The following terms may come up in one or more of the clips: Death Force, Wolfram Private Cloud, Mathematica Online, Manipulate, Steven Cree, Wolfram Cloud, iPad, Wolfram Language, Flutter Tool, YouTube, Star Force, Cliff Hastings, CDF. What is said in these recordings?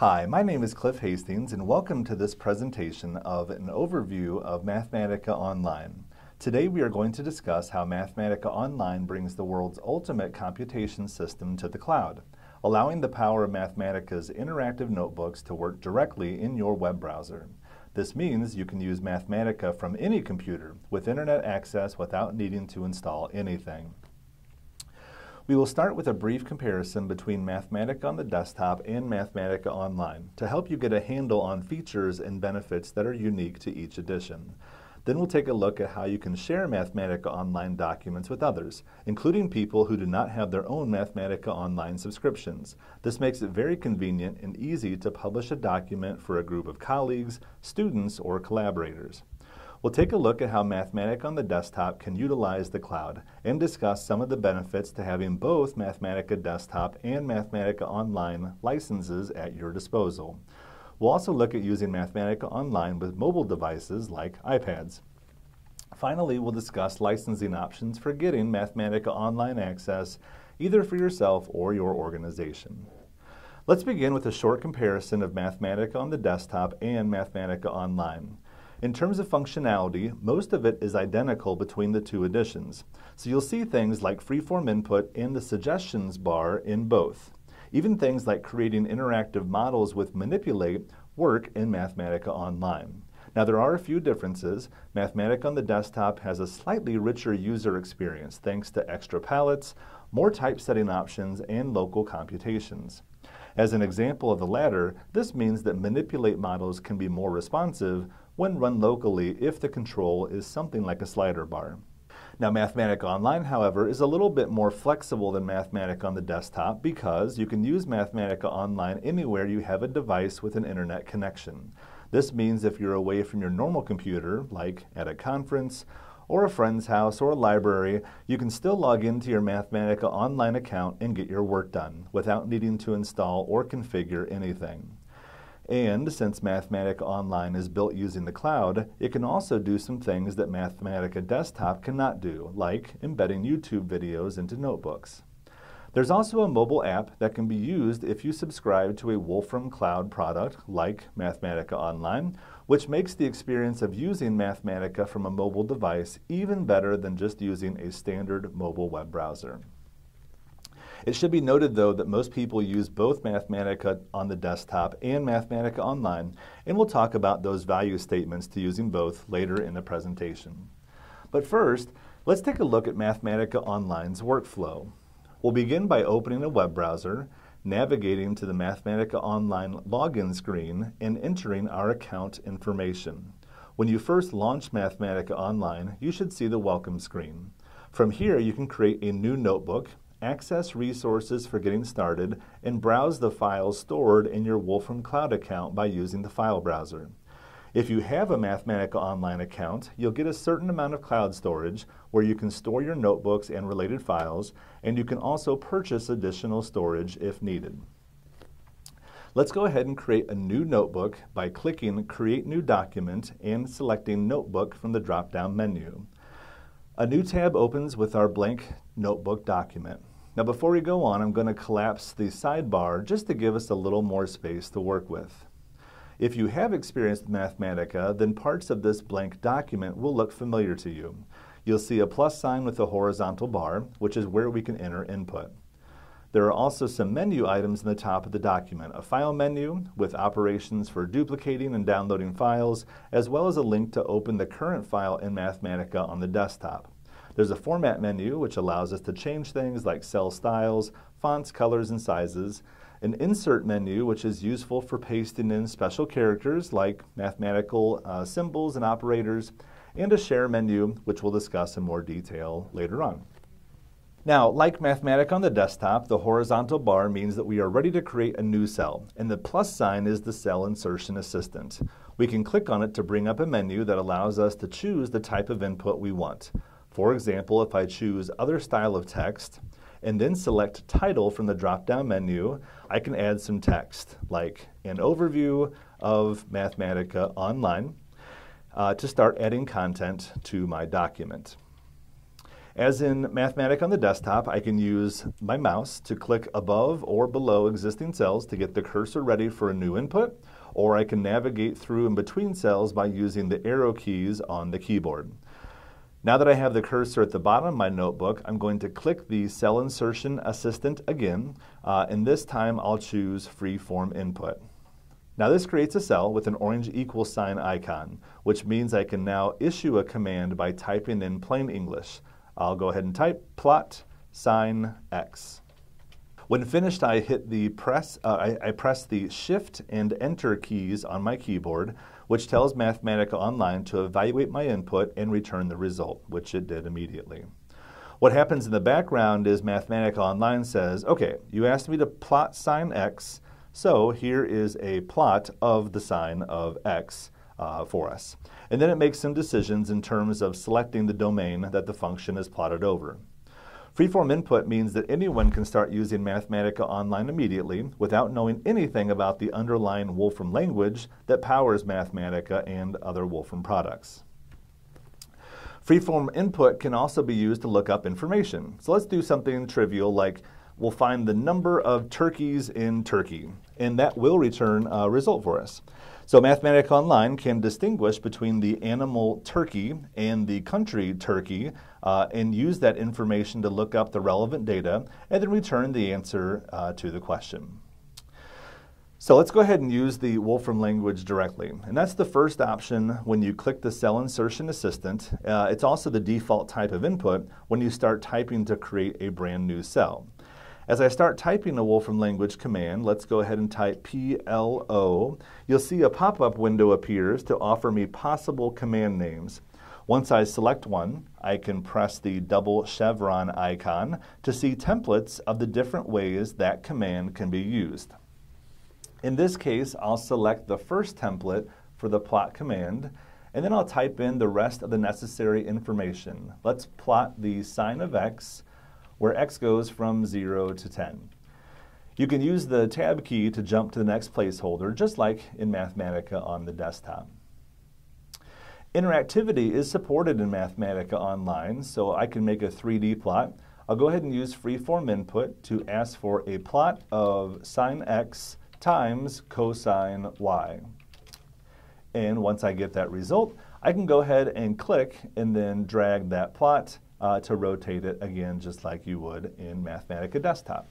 Hi, my name is Cliff Hastings and welcome to this presentation of an overview of Mathematica Online. Today we are going to discuss how Mathematica Online brings the world's ultimate computation system to the cloud, allowing the power of Mathematica's interactive notebooks to work directly in your web browser. This means you can use Mathematica from any computer with internet access without needing to install anything. We will start with a brief comparison between Mathematica on the desktop and Mathematica Online to help you get a handle on features and benefits that are unique to each edition. Then we'll take a look at how you can share Mathematica Online documents with others, including people who do not have their own Mathematica Online subscriptions. This makes it very convenient and easy to publish a document for a group of colleagues, students, or collaborators. We'll take a look at how Mathematica on the desktop can utilize the cloud and discuss some of the benefits to having both Mathematica Desktop and Mathematica Online licenses at your disposal. We'll also look at using Mathematica Online with mobile devices like iPads. Finally, we'll discuss licensing options for getting Mathematica Online access either for yourself or your organization. Let's begin with a short comparison of Mathematica on the desktop and Mathematica Online. In terms of functionality, most of it is identical between the two editions, so you'll see things like freeform input and the suggestions bar in both. Even things like creating interactive models with Manipulate work in Mathematica Online. Now there are a few differences. Mathematica on the desktop has a slightly richer user experience thanks to extra palettes, more typesetting options, and local computations. As an example of the latter, this means that Manipulate models can be more responsive when run locally if the control is something like a slider bar. Now Mathematica Online, however, is a little bit more flexible than Mathematica on the desktop because you can use Mathematica Online anywhere you have a device with an internet connection. This means if you're away from your normal computer, like at a conference, or a friend's house, or a library, you can still log into your Mathematica Online account and get your work done without needing to install or configure anything. And since Mathematica Online is built using the cloud, it can also do some things that Mathematica Desktop cannot do, like embedding YouTube videos into notebooks. There's also a mobile app that can be used if you subscribe to a Wolfram Cloud product, like Mathematica Online, which makes the experience of using Mathematica from a mobile device even better than just using a standard mobile web browser. It should be noted, though, that most people use both Mathematica on the desktop and Mathematica Online, and we'll talk about those value statements to using both later in the presentation. But first, let's take a look at Mathematica Online's workflow. We'll begin by opening a web browser, navigating to the Mathematica Online login screen, and entering our account information. When you first launch Mathematica Online, you should see the welcome screen. From here, you can create a new notebook, access resources for getting started, and browse the files stored in your Wolfram Cloud account by using the file browser. If you have a Mathematica Online account, you'll get a certain amount of cloud storage where you can store your notebooks and related files, and you can also purchase additional storage if needed. Let's go ahead and create a new notebook by clicking Create New Document and selecting Notebook from the drop-down menu. A new tab opens with our blank notebook document. Now before we go on, I'm going to collapse the sidebar just to give us a little more space to work with. If you have experienced Mathematica, then parts of this blank document will look familiar to you. You'll see a plus sign with a horizontal bar, which is where we can enter input. There are also some menu items in the top of the document, a file menu with operations for duplicating and downloading files, as well as a link to open the current file in Mathematica on the desktop. There's a format menu, which allows us to change things like cell styles, fonts, colors, and sizes. An insert menu, which is useful for pasting in special characters like mathematical symbols and operators, and a share menu, which we'll discuss in more detail later on. Now, like Mathematica on the desktop, the horizontal bar means that we are ready to create a new cell, and the plus sign is the cell insertion assistant. We can click on it to bring up a menu that allows us to choose the type of input we want. For example, if I choose other style of text, and then select Title from the drop-down menu, I can add some text, like an overview of Mathematica Online, to start adding content to my document. As in Mathematica on the desktop, I can use my mouse to click above or below existing cells to get the cursor ready for a new input, or I can navigate through and between cells by using the arrow keys on the keyboard. Now that I have the cursor at the bottom of my notebook, I'm going to click the Cell Insertion Assistant again, and this time I'll choose Freeform Input. Now this creates a cell with an orange equal sign icon, which means I can now issue a command by typing in plain English. I'll go ahead and type plot sine x. When finished, I hit the press the Shift and Enter keys on my keyboard, which tells Mathematica Online to evaluate my input and return the result, which it did immediately. What happens in the background is Mathematica Online says, okay, you asked me to plot sine x, so here is a plot of the sine of x for us. And then it makes some decisions in terms of selecting the domain that the function is plotted over. Freeform input means that anyone can start using Mathematica Online immediately without knowing anything about the underlying Wolfram language that powers Mathematica and other Wolfram products. Freeform input can also be used to look up information. So let's do something trivial like, we'll find the number of turkeys in Turkey, and that will return a result for us. So Mathematica Online can distinguish between the animal turkey and the country Turkey, and use that information to look up the relevant data and then return the answer to the question. So let's go ahead and use the Wolfram language directly. And that's the first option when you click the Cell Insertion Assistant. It's also the default type of input when you start typing to create a brand new cell. As I start typing a Wolfram language command, let's go ahead and type PLO. You'll see a pop-up window appears to offer me possible command names. Once I select one, I can press the double chevron icon to see templates of the different ways that command can be used. In this case, I'll select the first template for the plot command, and then I'll type in the rest of the necessary information. Let's plot the sine of x, where x goes from 0 to 10. You can use the tab key to jump to the next placeholder, just like in Mathematica on the desktop. Interactivity is supported in Mathematica Online, so I can make a 3D plot. I'll go ahead and use freeform input to ask for a plot of sine x times cosine y. And once I get that result, I can go ahead and click and then drag that plot to rotate it again, just like you would in Mathematica Desktop.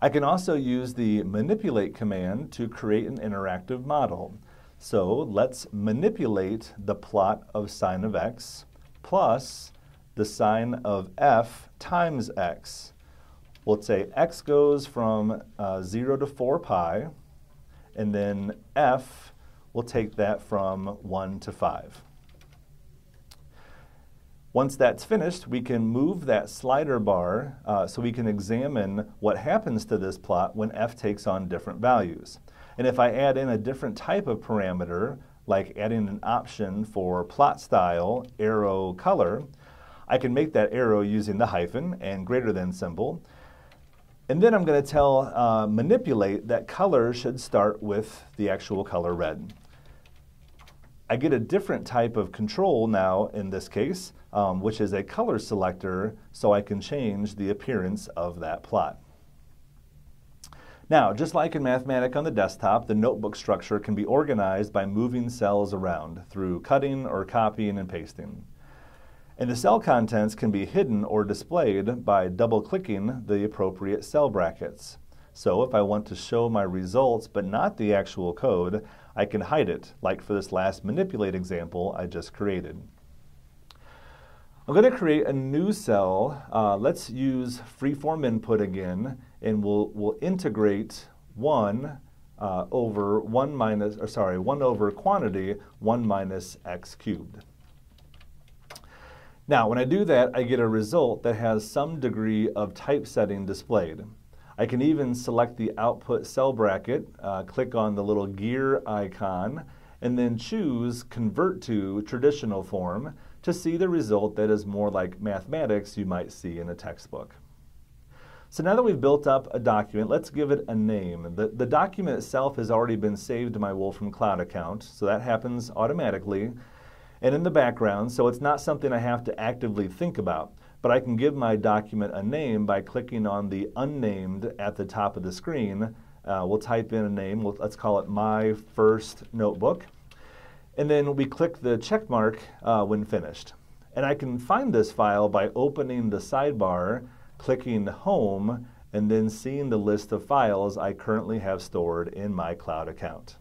I can also use the Manipulate command to create an interactive model. So let's manipulate the plot of sine of x plus the sine of f times x. We'll say x goes from 0 to 4 pi, and then f, we'll take that from 1 to 5. Once that's finished, we can move that slider bar so we can examine what happens to this plot when f takes on different values. And if I add in a different type of parameter, like adding an option for plot style, arrow color, I can make that arrow using the hyphen and greater than symbol. And then I'm going to tell Manipulate that color should start with the actual color red. I get a different type of control now in this case, which is a color selector, so I can change the appearance of that plot. Now, just like in Mathematica on the desktop, the notebook structure can be organized by moving cells around through cutting or copying and pasting. And the cell contents can be hidden or displayed by double-clicking the appropriate cell brackets. So if I want to show my results but not the actual code, I can hide it, like for this last manipulate example I just created. I'm going to create a new cell. Let's use freeform input again, and we'll integrate 1 over quantity, 1 minus x cubed. Now, when I do that, I get a result that has some degree of typesetting displayed. I can even select the output cell bracket, click on the little gear icon, and then choose Convert to Traditional Form to see the result that is more like mathematics you might see in a textbook. So now that we've built up a document, let's give it a name. The document itself has already been saved to my Wolfram Cloud account, so that happens automatically. and in the background, so it's not something I have to actively think about. But I can give my document a name by clicking on the unnamed at the top of the screen. We'll type in a name. Let's call it My First Notebook. And then we click the check mark when finished. And I can find this file by opening the sidebar, clicking Home, and then seeing the list of files I currently have stored in my cloud account.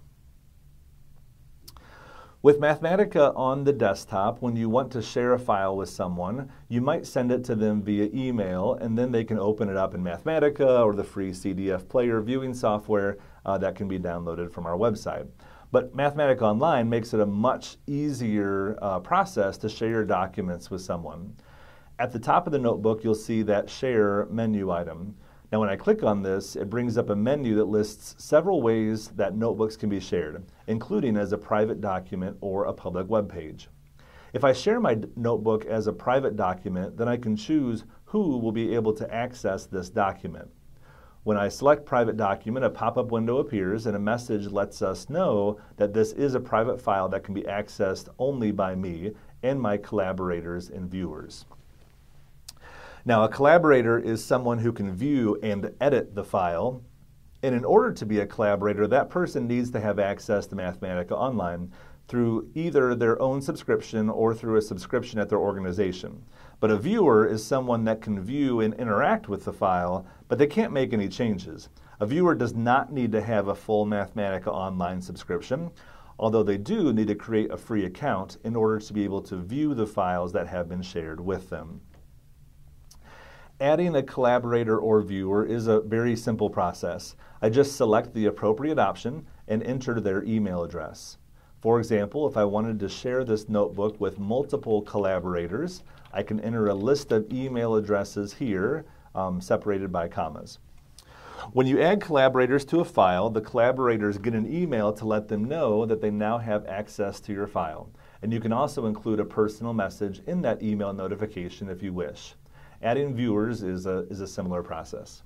With Mathematica on the desktop, when you want to share a file with someone, you might send it to them via email, and then they can open it up in Mathematica or the free CDF player viewing software that can be downloaded from our website. But Mathematica Online makes it a much easier process to share your documents with someone. At the top of the notebook, you'll see that Share menu item. Now when I click on this, it brings up a menu that lists several ways that notebooks can be shared, including as a private document or a public web page. If I share my notebook as a private document, then I can choose who will be able to access this document. When I select Private Document, a pop-up window appears and a message lets us know that this is a private file that can be accessed only by me and my collaborators and viewers. Now, a collaborator is someone who can view and edit the file, and in order to be a collaborator, that person needs to have access to Mathematica Online through either their own subscription or through a subscription at their organization. But a viewer is someone that can view and interact with the file, but they can't make any changes. A viewer does not need to have a full Mathematica Online subscription, although they do need to create a free account in order to be able to view the files that have been shared with them. Adding a collaborator or viewer is a very simple process. I just select the appropriate option and enter their email address. For example, if I wanted to share this notebook with multiple collaborators, I can enter a list of email addresses here, separated by commas. When you add collaborators to a file, the collaborators get an email to let them know that they now have access to your file. And you can also include a personal message in that email notification if you wish. Adding viewers is a similar process.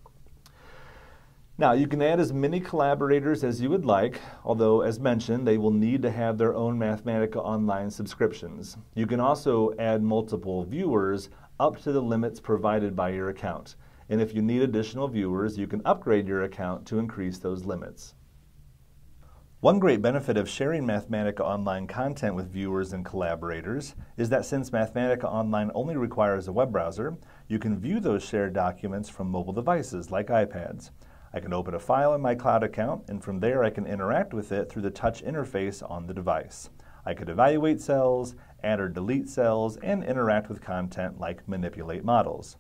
Now, you can add as many collaborators as you would like, although, as mentioned, they will need to have their own Mathematica Online subscriptions. You can also add multiple viewers up to the limits provided by your account. And if you need additional viewers, you can upgrade your account to increase those limits. One great benefit of sharing Mathematica Online content with viewers and collaborators is that since Mathematica Online only requires a web browser, you can view those shared documents from mobile devices like iPads. I can open a file in my cloud account, and from there I can interact with it through the touch interface on the device. I could evaluate cells, add or delete cells, and interact with content like manipulate models.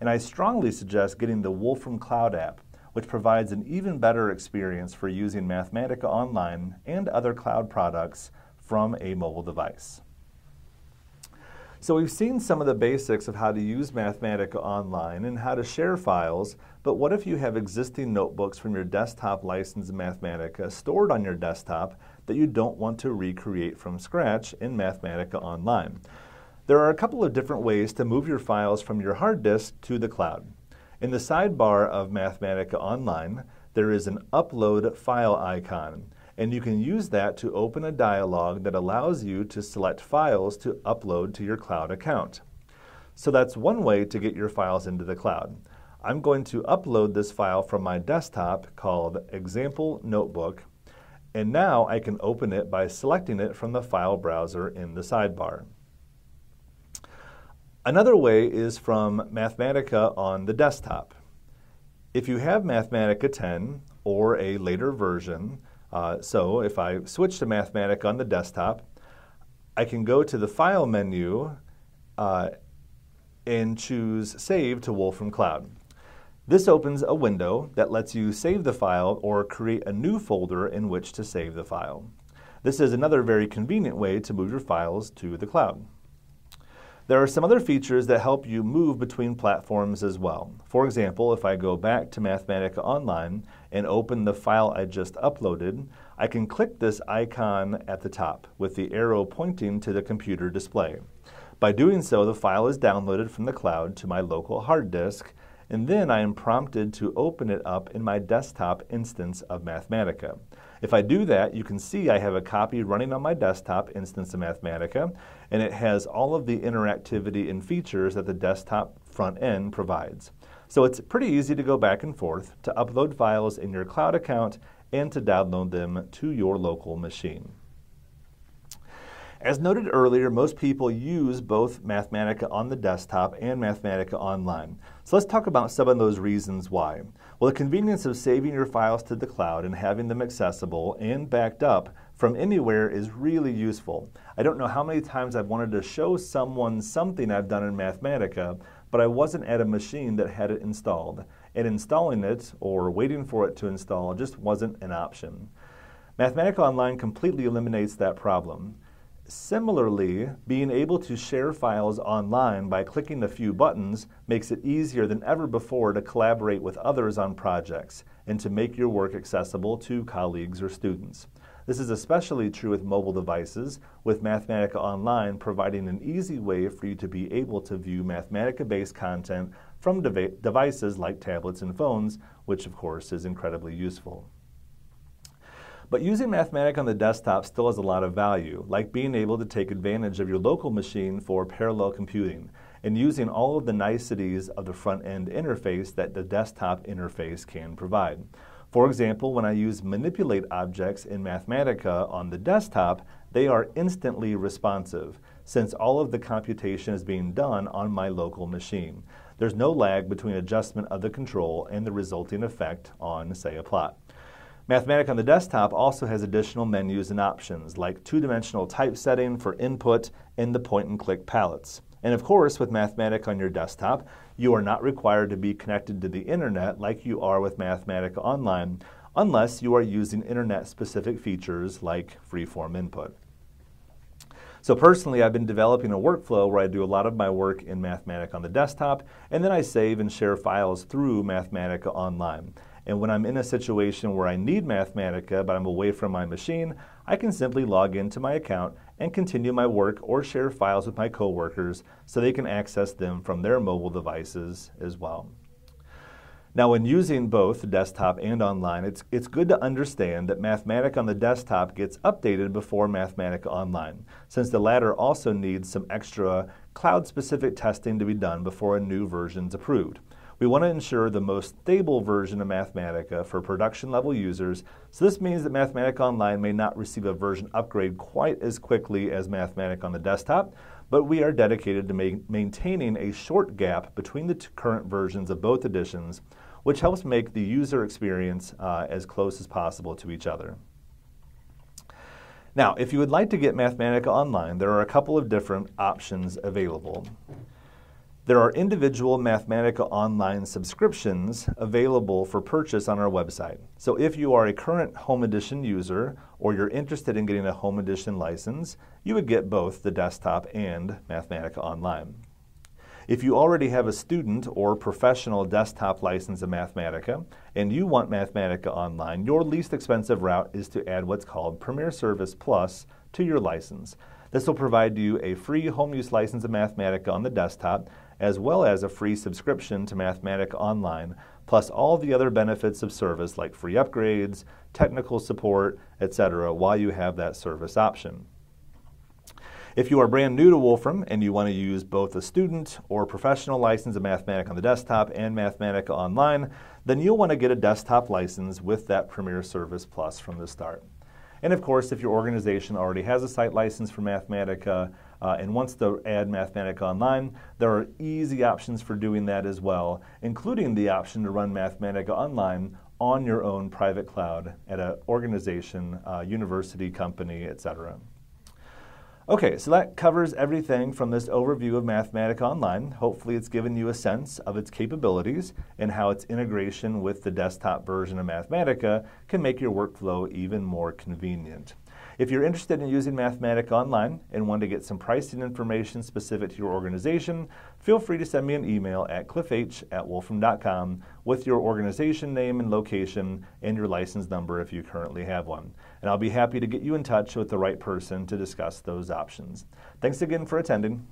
And I strongly suggest getting the Wolfram Cloud app, which provides an even better experience for using Mathematica Online and other cloud products from a mobile device. So we've seen some of the basics of how to use Mathematica Online and how to share files, but what if you have existing notebooks from your desktop license in Mathematica stored on your desktop that you don't want to recreate from scratch in Mathematica Online? There are a couple of different ways to move your files from your hard disk to the cloud. In the sidebar of Mathematica Online, there is an Upload File icon, and you can use that to open a dialog that allows you to select files to upload to your cloud account. So that's one way to get your files into the cloud. I'm going to upload this file from my desktop called Example Notebook, and now I can open it by selecting it from the file browser in the sidebar. Another way is from Mathematica on the desktop. If you have Mathematica 10 or a later version, so if I switch to Mathematica on the desktop, I can go to the File menu and choose Save to Wolfram Cloud. This opens a window that lets you save the file or create a new folder in which to save the file. This is another very convenient way to move your files to the cloud. There are some other features that help you move between platforms as well. For example, if I go back to Mathematica Online and open the file I just uploaded, I can click this icon at the top with the arrow pointing to the computer display. By doing so, the file is downloaded from the cloud to my local hard disk, and then I am prompted to open it up in my desktop instance of Mathematica. If I do that, you can see I have a copy running on my desktop instance of Mathematica, and it has all of the interactivity and features that the desktop front end provides. So it's pretty easy to go back and forth, to upload files in your cloud account, and to download them to your local machine. As noted earlier, most people use both Mathematica on the desktop and Mathematica Online. So let's talk about some of those reasons why. Well, the convenience of saving your files to the cloud and having them accessible and backed up from anywhere is really useful. I don't know how many times I've wanted to show someone something I've done in Mathematica, but I wasn't at a machine that had it installed, and installing it or waiting for it to install just wasn't an option. Mathematica Online completely eliminates that problem. Similarly, being able to share files online by clicking a few buttons makes it easier than ever before to collaborate with others on projects and to make your work accessible to colleagues or students. This is especially true with mobile devices, with Mathematica Online providing an easy way for you to be able to view Mathematica-based content from devices like tablets and phones, which of course is incredibly useful. But using Mathematica on the desktop still has a lot of value, like being able to take advantage of your local machine for parallel computing and using all of the niceties of the front-end interface that the desktop interface can provide. For example, when I use Manipulate objects in Mathematica on the desktop, they are instantly responsive, since all of the computation is being done on my local machine. There's no lag between adjustment of the control and the resulting effect on, say, a plot. Mathematica on the desktop also has additional menus and options, like two-dimensional typesetting for input and the point-and-click palettes. And of course, with Mathematica on your desktop, you are not required to be connected to the internet like you are with Mathematica Online, unless you are using internet-specific features like free-form input. So personally, I've been developing a workflow where I do a lot of my work in Mathematica on the desktop, and then I save and share files through Mathematica Online. And when I'm in a situation where I need Mathematica but I'm away from my machine, I can simply log into my account and continue my work or share files with my coworkers so they can access them from their mobile devices as well. Now, when using both the desktop and online, it's good to understand that Mathematica on the desktop gets updated before Mathematica Online, since the latter also needs some extra cloud-specific testing to be done before a new version's approved. We want to ensure the most stable version of Mathematica for production-level users, so this means that Mathematica Online may not receive a version upgrade quite as quickly as Mathematica on the desktop, but we are dedicated to maintaining a short gap between the current versions of both editions, which helps make the user experience as close as possible to each other. Now, if you would like to get Mathematica Online, there are a couple of different options available. There are individual Mathematica Online subscriptions available for purchase on our website. So if you are a current Home Edition user or you're interested in getting a Home Edition license, you would get both the desktop and Mathematica Online. If you already have a student or professional desktop license of Mathematica and you want Mathematica Online, your least expensive route is to add what's called Premier Service Plus to your license. This will provide you a free home use license of Mathematica on the desktop, as well as a free subscription to Mathematica Online, plus all the other benefits of service like free upgrades, technical support, etc., while you have that service option. If you are brand new to Wolfram and you want to use both a student or professional license of Mathematica on the desktop and Mathematica Online, then you'll want to get a desktop license with that Premier Service Plus from the start. And of course, if your organization already has a site license for Mathematica, and wants to add Mathematica Online, there are easy options for doing that as well, including the option to run Mathematica Online on your own private cloud at an organization, university, company, etc. Okay, so that covers everything from this overview of Mathematica Online. Hopefully it's given you a sense of its capabilities and how its integration with the desktop version of Mathematica can make your workflow even more convenient. If you're interested in using Mathematica Online and want to get some pricing information specific to your organization, feel free to send me an email at cliffh@wolfram.com with your organization name and location and your license number if you currently have one. And I'll be happy to get you in touch with the right person to discuss those options. Thanks again for attending.